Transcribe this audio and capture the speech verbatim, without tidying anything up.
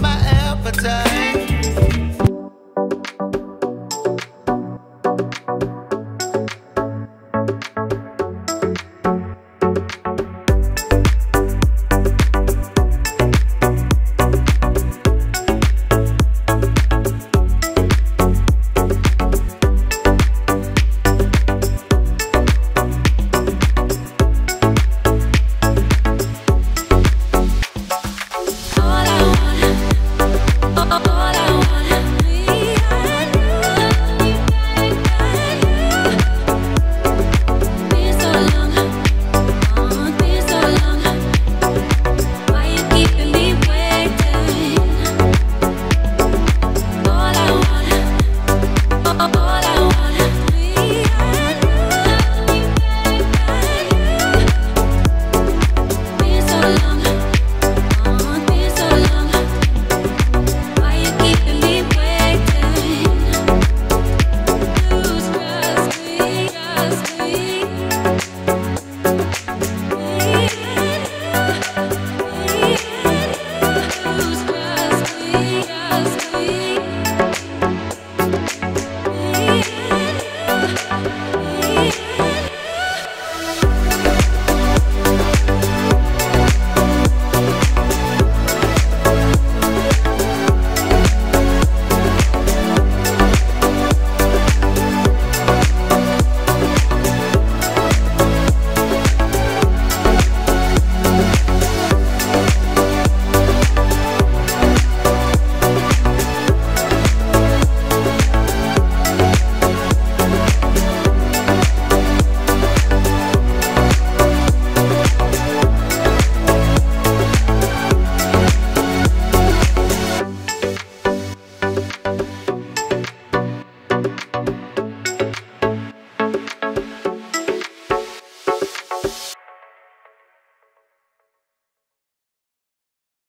my appetite.